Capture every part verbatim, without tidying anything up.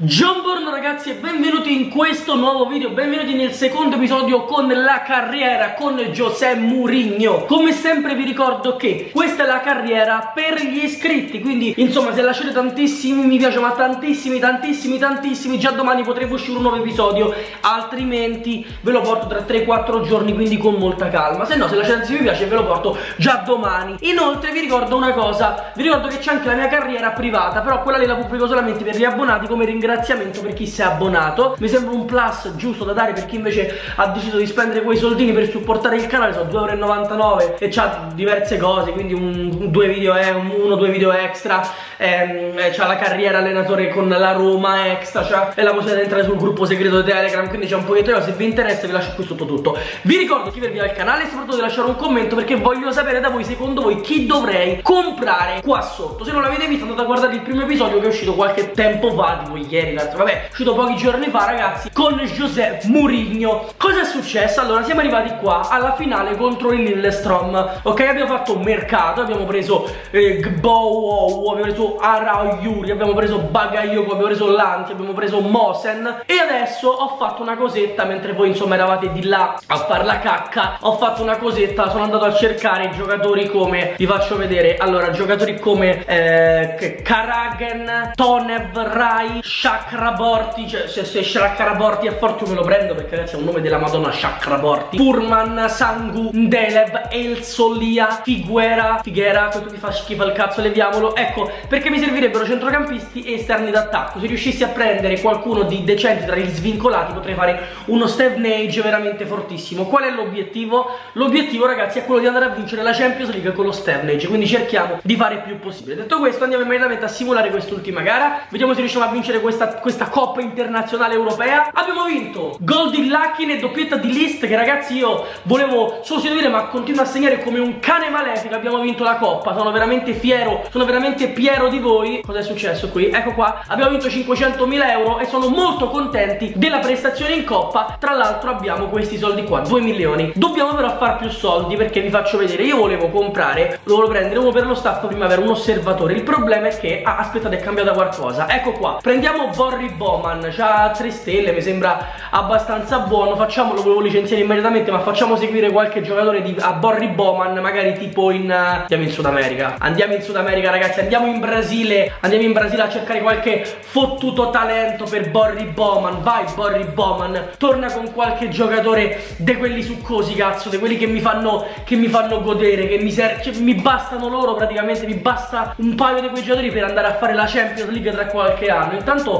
Buongiorno ragazzi e benvenuti in questo nuovo video, benvenuti nel secondo episodio con la carriera con José Mourinho. Come sempre vi ricordo che questa è la carriera per gli iscritti, quindi insomma se lasciate tantissimi mi piace, ma tantissimi tantissimi tantissimi, già domani potrebbe uscire un nuovo episodio, altrimenti ve lo porto tra tre quattro giorni, quindi con molta calma. Se no, se lasciate tantissimi mi piace ve lo porto già domani. Inoltre vi ricordo una cosa, vi ricordo che c'è anche la mia carriera privata, però quella lì la pubblico solamente per gli abbonati, come ringrazio Ringraziamento per chi si è abbonato. Mi sembra un plus giusto da dare per chi invece ha deciso di spendere quei soldini per supportare il canale. Sono due euro e novantanove e c'ha diverse cose, quindi un, due video, eh, uno o due video extra, ehm, c'ha la carriera allenatore con la Roma extra, c'ha, e la possibilità di entrare sul gruppo segreto di Telegram, quindi c'è un pochettino di cose. Se vi interessa vi lascio qui sotto tutto. Vi ricordo di iscrivervi al canale e soprattutto di lasciare un commento, perché voglio sapere da voi, secondo voi, chi dovrei comprare qua sotto. Se non l'avete visto andate a guardare il primo episodio che è uscito qualche tempo fa, tipo ieri, vabbè, è uscito pochi giorni fa ragazzi, con José Mourinho. Cosa è successo? Allora, siamo arrivati qua alla finale contro il Lillestrom. Ok, abbiamo fatto un mercato, abbiamo preso eh, Gbowo, abbiamo preso Arao Yuri, abbiamo preso Bagayoko, abbiamo preso Lanti, abbiamo preso Mosen. E adesso ho fatto una cosetta, mentre voi insomma eravate di là a far la cacca, ho fatto una cosetta, sono andato a cercare giocatori come, vi faccio vedere, allora giocatori come eh, Karagen, Tonev, Raich, Chakraborty, cioè se, se Chakraborty è forte me lo prendo, perché ragazzi è un nome della Madonna, Chakraborty. Furman, Sangu, Ndeleb, El Solia, Figueira, Figueira, questo mi fa schifo al cazzo, leviamolo. Ecco, perché mi servirebbero centrocampisti e esterni d'attacco. Se riuscissi a prendere qualcuno di decente tra gli svincolati potrei fare uno Stevenage veramente fortissimo. Qual è l'obiettivo? L'obiettivo ragazzi è quello di andare a vincere la Champions League con lo Stevenage, quindi cerchiamo di fare il più possibile. Detto questo, andiamo immediatamente a simulare quest'ultima gara, vediamo se riusciamo a vincere questa questa coppa internazionale europea. Abbiamo vinto gol di Lucky e doppietta di List, che ragazzi io volevo sostituire ma continua a segnare come un cane malefico. Abbiamo vinto la coppa, sono veramente fiero, sono veramente fiero di voi. Cos'è successo qui? Ecco qua, abbiamo vinto cinquecentomila euro e sono molto contenti della prestazione in coppa. Tra l'altro abbiamo questi soldi qua, due milioni. Dobbiamo però far più soldi, perché vi faccio vedere, io volevo comprare, volevo prendere uno per lo staff primavera, un osservatore. Il problema è che, ah, aspettate, è cambiata qualcosa. Ecco qua, prendiamo Borry Bowman, c'ha tre stelle, mi sembra abbastanza buono. Facciamo, lo volevo licenziare immediatamente, ma facciamo seguire qualche giocatore di, a Borry Bowman, magari tipo in... Uh, andiamo in Sud America, andiamo in Sud America ragazzi, andiamo in Brasile, andiamo in Brasile a cercare qualche fottuto talento per Borry Bowman. Vai Borry Bowman, torna con qualche giocatore di quelli succosi cazzo, di quelli che mi fanno, che mi fanno godere, che mi, ser cioè, mi bastano loro praticamente, mi basta un paio di quei giocatori per andare a fare la Champions League tra qualche anno. Intanto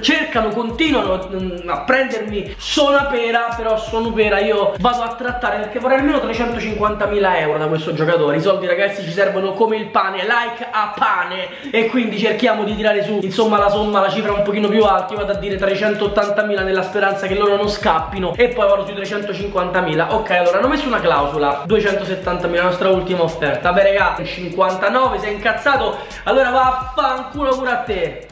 cercano, continuano a prendermi Sonapè, però Sonapè io vado a trattare, perché vorrei almeno trecentocinquantamila euro da questo giocatore. I soldi ragazzi ci servono come il pane, like a pane, e quindi cerchiamo di tirare su insomma la somma, la cifra un pochino più alta. Io vado a dire trecentottantamila nella speranza che loro non scappino, e poi vado sui trecentocinquantamila. Ok, allora hanno messo una clausola, duecentosettantamila, la nostra ultima offerta. Vabbè raga, cinquantanove, sei incazzato? Allora vaffanculo pure a te.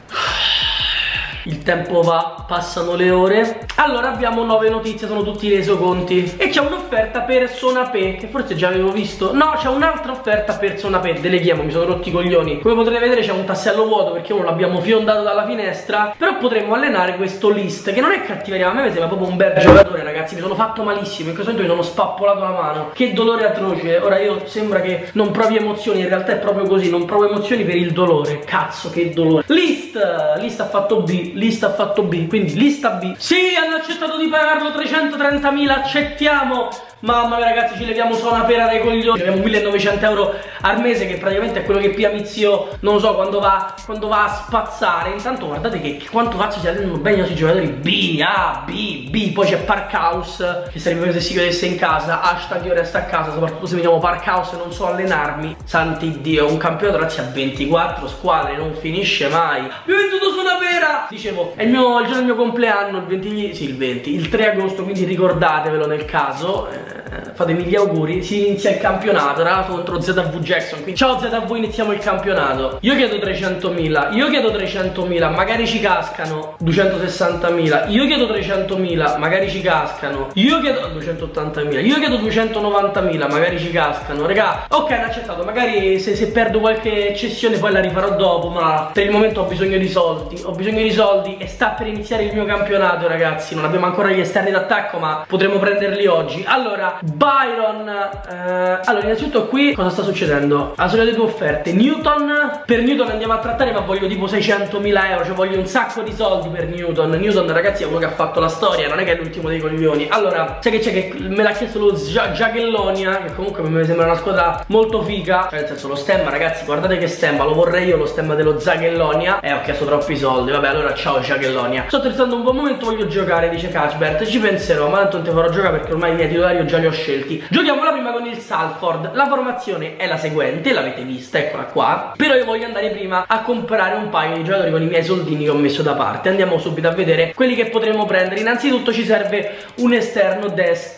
Il tempo va, passano le ore. Allora abbiamo nove notizie, sono tutti i resoconti. E c'è un'offerta per Sonapè, che forse già avevo visto. No, c'è un'altra offerta per Sonapè. Deleghiamo, mi sono rotti i coglioni. Come potrete vedere c'è un tassello vuoto, perché uno l'abbiamo fiondato dalla finestra. Però potremmo allenare questo List, che non è cattiveria, ma a me sembra proprio un bel giocatore ragazzi. Mi sono fatto malissimo, in questo momento mi sono spappolato la mano. Che dolore atroce. Ora io sembra che non provi emozioni, in realtà è proprio così, non provo emozioni per il dolore. Cazzo che dolore. List, List ha fatto B, Lista ha fatto B, quindi lista B. Sì, hanno accettato di pagarlo trecentotrentamila, accettiamo. Mamma mia ragazzi, ci leviamo Sonapè dai coglioni. Abbiamo millenovecento euro al mese, che praticamente è quello che Pia Mizio, non lo so, quando va, quando va a spazzare. Intanto guardate che, che quanto cazzo si allenano bene i nostri giocatori. B, A, B, B. Poi c'è Parkhouse, che sarebbe se si chiudesse in casa. Hashtag io resto a casa, soprattutto se vediamo Parkhouse e non so allenarmi. Santi Dio, un campionato ragazzi a ventiquattro squadre, non finisce mai. Mi ho venduto Sonapè. Dicevo, è il, mio, il giorno del mio compleanno, il venti, sì il venti, il tre agosto, quindi ricordatevelo nel caso. Eh. eh, fatemi gli auguri, si inizia il campionato, Arao contro Z V Jackson, quindi ciao Z V, iniziamo il campionato. Io chiedo trecentomila, io chiedo trecentomila, magari ci cascano. Duecentosessantamila, io chiedo trecentomila, magari ci cascano. Io chiedo duecentottantamila, io chiedo duecentonovantamila, magari ci cascano. Raga, ok, l'ho accettato, magari se, se perdo qualche cessione poi la rifarò dopo, ma per il momento ho bisogno di soldi, ho bisogno di soldi e sta per iniziare il mio campionato, ragazzi. Non abbiamo ancora gli esterni d'attacco, ma potremo prenderli oggi. Allora, Byron, eh, allora innanzitutto qui cosa sta succedendo? Ha solo le due offerte. Newton, per Newton andiamo a trattare, ma voglio tipo seicentomila euro, cioè voglio un sacco di soldi per Newton. Newton, ragazzi, è uno che ha fatto la storia, non è che è l'ultimo dei coglioni. Allora, sai che c'è, che me l'ha chiesto lo Jagiellonia, che comunque mi sembra una squadra molto figa, cioè nel senso lo stemma, ragazzi, guardate che stemma, lo vorrei io lo stemma dello Jagiellonia. Eh, ho chiesto troppi soldi, vabbè, allora ciao Jagiellonia. Sto attrezzando un buon momento, voglio giocare, dice Cashbert, ci penserò, ma tanto non ti farò giocare perché ormai i miei titolari io già li ho scelti. Giochiamo la prima con il Salford, la formazione è la seguente, l'avete vista, eccola qua, però io voglio andare prima a comprare un paio di giocatori con i miei soldini che ho messo da parte. Andiamo subito a vedere quelli che potremo prendere. Innanzitutto ci serve un esterno destro.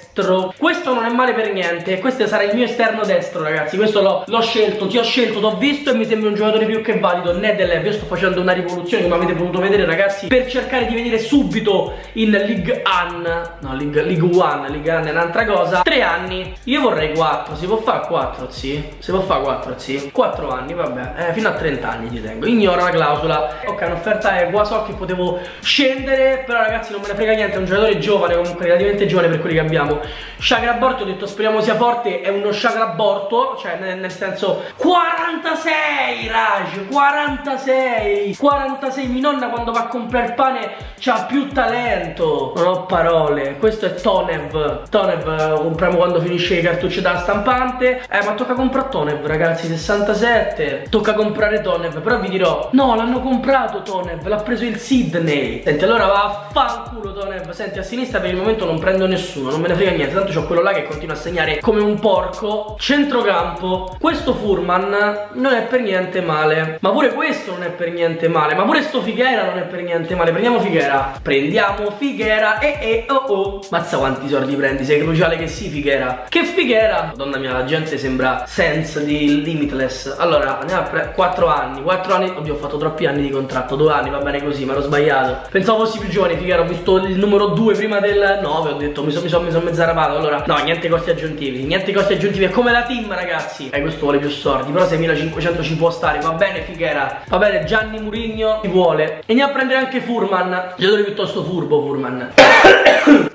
Questo non è male per niente, questo sarà il mio esterno destro, ragazzi. Questo l'ho scelto, ti ho scelto, t'ho visto e mi sembra un giocatore più che valido. Nedelev, io sto facendo una rivoluzione, come avete potuto vedere, ragazzi, per cercare di venire subito in League One. No, League, League One, League One è un'altra cosa. Tre anni, io vorrei quattro, si può fare quattro, sì? Si può fare quattro, sì? quattro anni, vabbè, eh, fino a trenta anni ti tengo. Ignora la clausola. Ok, un'offerta è qua, so che potevo scendere, però ragazzi non me ne frega niente, è un giocatore giovane, comunque relativamente giovane per quelli che abbiamo. Chakraborty, ho detto speriamo sia forte, è uno Chakraborty, cioè nel, nel senso quarantasei, Raich, quarantasei quarantasei, mi nonna quando va a comprare il pane c'ha più talento, non ho parole. Questo è Tonev, Tonev lo compriamo quando finisce le cartucce dalla stampante. Eh, ma tocca comprare Tonev, ragazzi, sessantasette, tocca comprare Tonev, però vi dirò, no, l'hanno comprato Tonev, l'ha preso il Sydney. Senti, allora va a fanculo Tonev. Senti, a sinistra per il momento non prendo nessuno, non me ne frega niente, tanto c'ho quello là che continua a segnare come un porco. Centrocampo, questo Furman non è per niente male, ma pure questo non è per niente male, ma pure sto Figueira non è per niente male. Prendiamo Figueira, prendiamo Figueira, e eh, eh, oh oh, mazza quanti soldi prendi, sei cruciale che sì Figueira, che Figueira, madonna mia, la gente sembra Sense di Limitless. Allora andiamo a prendere quattro anni, quattro anni, oddio ho fatto troppi anni di contratto, due anni, va bene così, ma l'ho sbagliato, pensavo fossi più giovane. Figueira, ho visto il numero due prima del nove, ho detto mi sono mi sono mi sono zarapato. Allora no, niente costi aggiuntivi, niente costi aggiuntivi, è come la team, ragazzi. Eh, questo vuole più sordi, però seimilacinquecento ci può stare, va bene Figueira, va bene, Gianni Mourinho ci vuole. E andiamo a prendere anche Furman, giocatore piuttosto furbo Furman.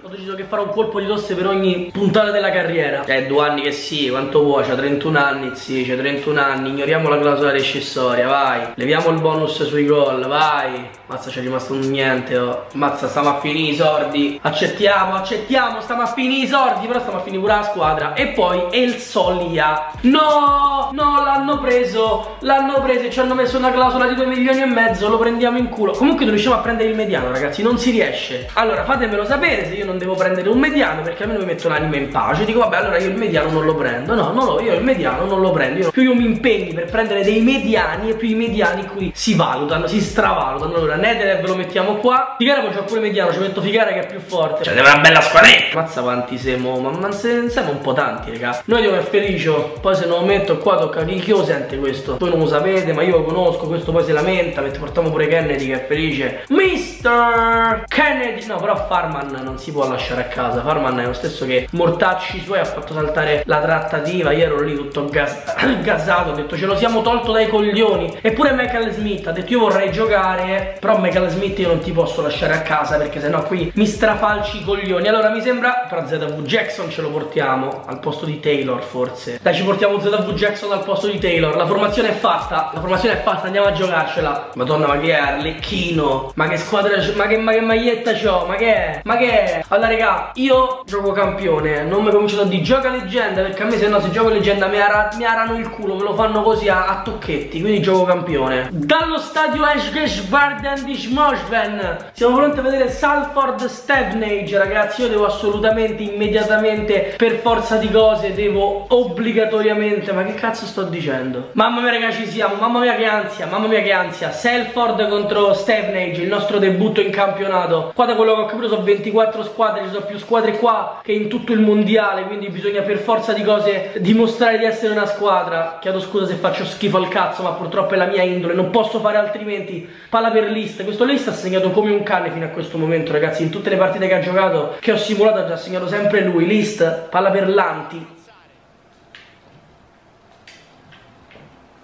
Ho deciso che farò un colpo di tosse per ogni puntata della carriera. Eh, due anni che sì, quanto vuoi, c'ha trentuno anni, sì, c'ha trentuno anni, ignoriamo la clausola rescissoria, vai, leviamo il bonus sui gol, vai. Mazza, c'è rimasto un niente, oh. Mazza, stiamo a finire i sordi, accettiamo, accettiamo, stiamo a finire i sordi, però stiamo a finire pure la squadra. E poi El Solia, no, no, l'hanno preso, l'hanno preso e ci hanno messo una clausola di due milioni e mezzo, lo prendiamo in culo. Comunque non riusciamo a prendere il mediano, ragazzi, non si riesce. Allora fatemelo sapere se io non devo prendere un mediano, perché almeno mi metto l'anima in pace, dico vabbè, allora io il mediano non lo prendo, no, no, io il mediano non lo prendo, io, più io mi impegni per prendere dei mediani e più i mediani qui si valutano, si stravalutano. Allora Nedelev lo mettiamo qua, Figueira poi c'è pure mediano, ci metto Figueira che è più forte, cioè è una bella squadretta. Mazza quanti siamo, ma, ma se, siamo un po' tanti, raga. Noi devo essere felice, poi se non lo metto qua tocca a chi lo sente questo, voi non lo sapete ma io lo conosco, questo poi si lamenta, perché portiamo pure Kennedy che è felice, mister Kennedy. No, però Furman non si può lasciare a casa, Furman è lo stesso che mortacci suoi ha fatto saltare la trattativa. Io ero lì tutto gas gasato, ho detto ce lo siamo tolto dai coglioni. Eppure Michael Smith ha detto io vorrei giocare, però Michael Smith io non ti posso lasciare a casa perché sennò qui mi strafalci i coglioni. Allora mi sembra, però Z V Jackson ce lo portiamo al posto di Taylor, forse dai, ci portiamo Z V Jackson al posto di Taylor. La formazione è fatta, la formazione è fatta, andiamo a giocarcela. Madonna, ma che è Arlecchino, ma che squadra, ma che, ma che maglietta c'ho, ma che è, ma che è. Allora raga, io gioco campione, non mi cominciano a dire gioca leggenda, perché a me se no se gioco leggenda mi, ara mi arano il culo, me lo fanno così a, a tocchetti, quindi gioco campione. Dallo stadio Cashbert di Mosen siamo pronti a vedere Salford Stevenage, ragazzi. Io devo assolutamente, immediatamente, per forza di cose, devo obbligatoriamente, ma che cazzo sto dicendo? Mamma mia raga, ci siamo, mamma mia che ansia, mamma mia che ansia. Salford contro Stevenage, il nostro debutto in campionato. Qua da quello che ho capito sono ventiquattro squadre squadre, ci sono più squadre qua che in tutto il mondiale, quindi bisogna per forza di cose dimostrare di essere una squadra. Chiedo scusa se faccio schifo al cazzo, ma purtroppo è la mia indole, non posso fare altrimenti. Palla per List, questo List ha segnato come un cane fino a questo momento, ragazzi, in tutte le partite che ha giocato, che ho simulato, ha già segnato sempre lui. List, palla per Lanti.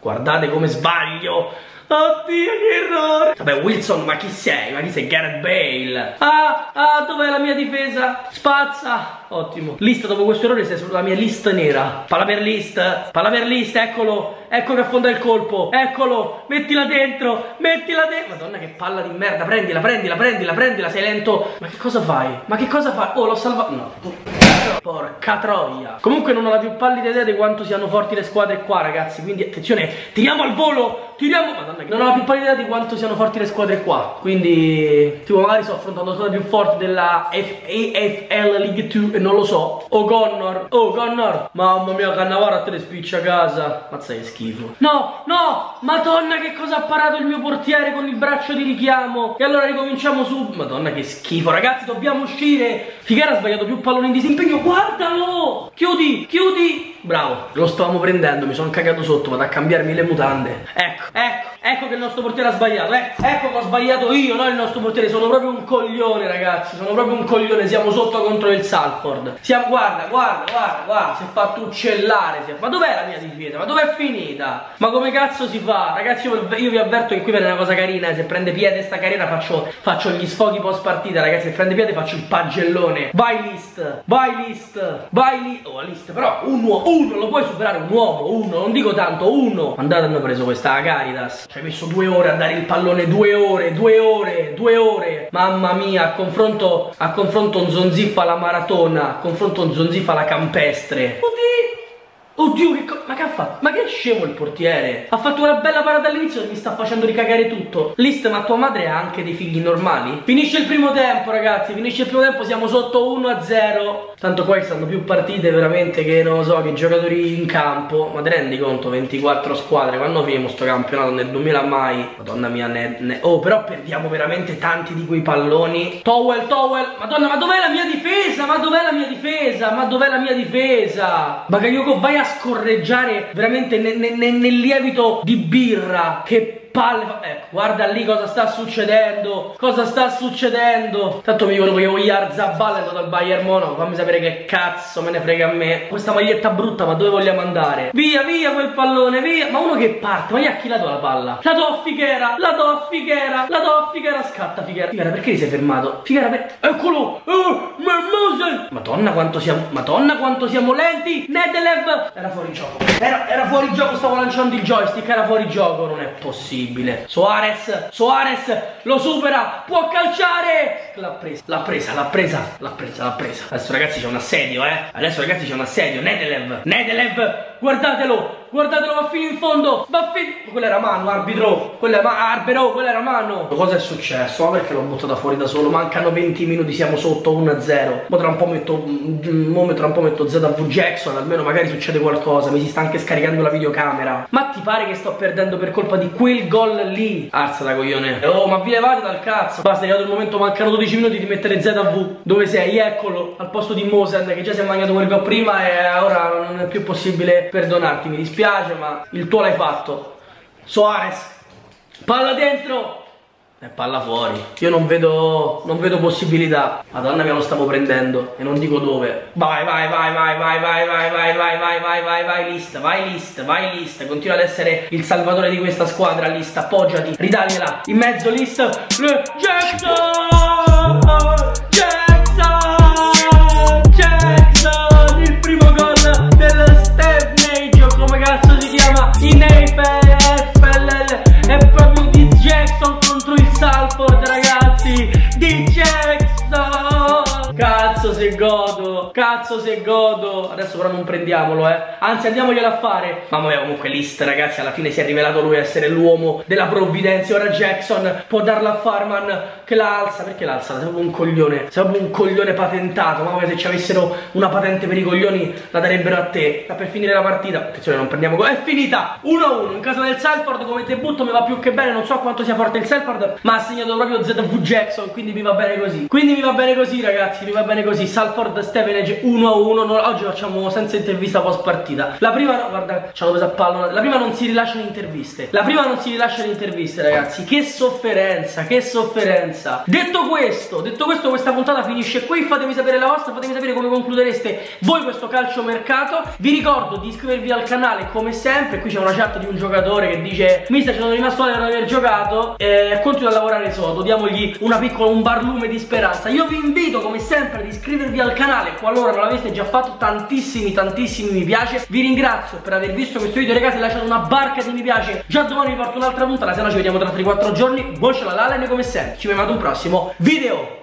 Guardate come sbaglio. Oddio, che errore. Vabbè, Wilson, ma chi sei? Ma chi sei? Gareth Bale. Ah, ah, dov'è la mia difesa? Spazza. Ottimo. Lista, dopo questo errore sei sulla mia lista nera. Palla per Lista. Palla per Lista, eccolo. Ecco che affonda il colpo. Eccolo. Mettila dentro. Mettila dentro. Madonna, che palla di merda. Prendila, prendila, prendila, prendila. Sei lento. Ma che cosa fai? Ma che cosa fai? Oh, l'ho salvato. No. Porca troia. Comunque non ho la più pallida idea di quanto siano forti le squadre qua, ragazzi. Quindi attenzione, tiriamo al volo. Tiriamo. Madonna, non ho la più pallida idea di quanto siano forti le squadre qua. Quindi tipo magari sto affrontando squadre più forti della A F L League due e non lo so. O'Connor, O'Connor. Mamma mia, Cannavaro a te le spiccia a casa. Mazza, che schifo. No, no. Madonna, che cosa ha parato il mio portiere con il braccio di richiamo. E allora ricominciamo su. Madonna, che schifo. Ragazzi, dobbiamo uscire. Figueira ha sbagliato più palloni in disimpegno. Guardalo! Chiudi, chiudi! Bravo, lo stavamo prendendo, mi sono cagato sotto, vado a cambiarmi le mutande. Ecco, ecco, ecco che il nostro portiere ha sbagliato, eh. Ecco che ho sbagliato io, non il nostro portiere. Sono proprio un coglione, ragazzi, sono proprio un coglione. Siamo sotto contro il Salford. Siamo, guarda, guarda, guarda, guarda, si è fatto uccellare. Si è... Ma dov'è la mia difesa? Ma dov'è finita? Ma come cazzo si fa? Ragazzi, io, io vi avverto che qui viene una cosa carina. Se prende piede sta carina faccio, faccio gli sfoghi post partita, ragazzi. Se prende piede faccio il pagellone. Vai List, vai List. List, vai lì, oh List, però un uomo, uno, lo puoi superare un uomo, uno, non dico tanto, uno. Andate, hanno preso questa Caritas, ci hai messo due ore a dare il pallone, due ore, due ore, due ore, mamma mia, a confronto, a confronto un zonziffa alla maratona, a confronto un zonziffa alla campestre. Oddio! Oddio, che co... ma che ha fatto? Ma che scemo il portiere? Ha fatto una bella parata all'inizio e mi sta facendo ricagare tutto. List, ma tua madre ha anche dei figli normali? Finisce il primo tempo, ragazzi, finisce il primo tempo, siamo sotto uno a zero. Tanto qua ci stanno più partite veramente che non lo so, che giocatori in campo. Ma te rendi conto, ventiquattro squadre, quando finiremo sto campionato? Nel duemila mai. Madonna mia, ne, ne... oh, però perdiamo veramente tanti di quei palloni. Towel, Towel, madonna, ma dov'è la mia difesa? Ma dov'è la mia difesa? Ma dov'è la mia difesa? Bagayoko, vai a scorreggiare veramente nel, nel, nel lievito di birra. Che palle, ecco, guarda lì cosa sta succedendo. Cosa sta succedendo? Tanto mi dicono che Oyarzabal è andato al Bayern Monaco. Fammi sapere che cazzo me ne frega a me. Questa maglietta brutta, ma dove vogliamo andare? Via, via quel pallone, via. Ma uno che parte, ma gli ha chi la do la palla? La do a Figueira, la do a Figueira, la do a Figueira. Scatta Figueira. Figueira, perché ti sei fermato? Figueira, per... eccolo. Oh, ma Mosen. Madonna quanto siamo, Madonna quanto siamo lenti. Nedelev. Era fuori gioco. Era, era fuori gioco, stavo lanciando il joystick. Era fuori gioco, non è possibile. Soares, Soares lo supera, può calciare. L'ha presa, l'ha presa, l'ha presa, l'ha presa, l'ha presa. Adesso ragazzi c'è un assedio, eh. Adesso ragazzi c'è un assedio. Nedelev, Nedelev, guardatelo, guardatelo, va fino in fondo, va fino. Quella era mano, arbitro, quella era arbero, quella era mano. Cosa è successo? Ma perché l'ho buttata fuori da solo? Mancano venti minuti, siamo sotto uno a zero. Mo tra un po' metto, mo tra un po' metto Z V Jackson, almeno magari succede qualcosa. Mi si sta anche scaricando la videocamera. Ma ti pare che sto perdendo per colpa di quel gol lì? Alzata, coglione. Oh, ma vi levate dal cazzo. Basta, è arrivato il momento, mancano dodici minuti di mettere Z V. Dove sei? Eccolo, al posto di Mosen, che già si è mangiato quel gol prima e ora non è più possibile perdonarti, mi dispiace. Piace, ma il tuo l'hai fatto. Soares, palla dentro e palla fuori. Io non vedo, non vedo possibilità. Madonna che lo stavo prendendo e non dico dove. Vai, vai, vai, vai, vai, vai, vai, vai, vai, vai, vai, vai, vai, List, vai, List, vai, List. Continua ad essere il salvatore di questa squadra, List, appoggiati, ridagliela. In mezzo, List, Jackson, Jackson, Jackson, il primo gol del Stevenage. Come cazzo si chiama? In A F L è proprio di Jackson contro il Salford, ragazzi. Di Jackson. Cazzo. Cazzo se godo, cazzo se godo. Adesso però non prendiamolo, eh. Anzi, andiamoglielo a fare. Mamma mia, comunque List, ragazzi, alla fine si è rivelato lui essere l'uomo della provvidenza. Ora Jackson può darla a Furman, che la alza. Perché la alza? Sei proprio un coglione, sei proprio un coglione patentato. Mamma mia, se ci avessero una patente per i coglioni la darebbero a te. Ma per finire la partita, attenzione, non prendiamo gol. È finita uno a uno in casa del Salford. Come debutto mi va più che bene. Non so quanto sia forte il Salford, ma ha segnato proprio Z V Jackson, quindi mi va bene così. Quindi mi va bene così, ragazzi, mi va bene così. Salford Stevenage uno a uno. Oggi facciamo senza intervista post partita. La prima, no, guarda, ci hanno preso a pallone. La prima non si rilasciano interviste. La prima non si rilasciano interviste, ragazzi. Che sofferenza, che sofferenza. Detto questo, detto questo, questa puntata finisce qui. Fatemi sapere la vostra, fatemi sapere come concludereste voi questo calciomercato. Vi ricordo di iscrivervi al canale come sempre. Qui c'è una chat di un giocatore che dice: mister, ci sono rimasto male per non aver giocato, eh, continuo a lavorare sotto. Diamogli una piccola, un barlume di speranza. Io vi invito come sempre ad iscrivervi al canale qualora non l'aveste già fatto. Tantissimi tantissimi mi piace. Vi ringrazio per aver visto questo video, ragazzi. Lasciate una barca di mi piace. Già domani vi porto un'altra puntata, se no ci vediamo tra tre quattro giorni. Buon ciao alla Lala e noi come sempre ci vediamo ad un prossimo video.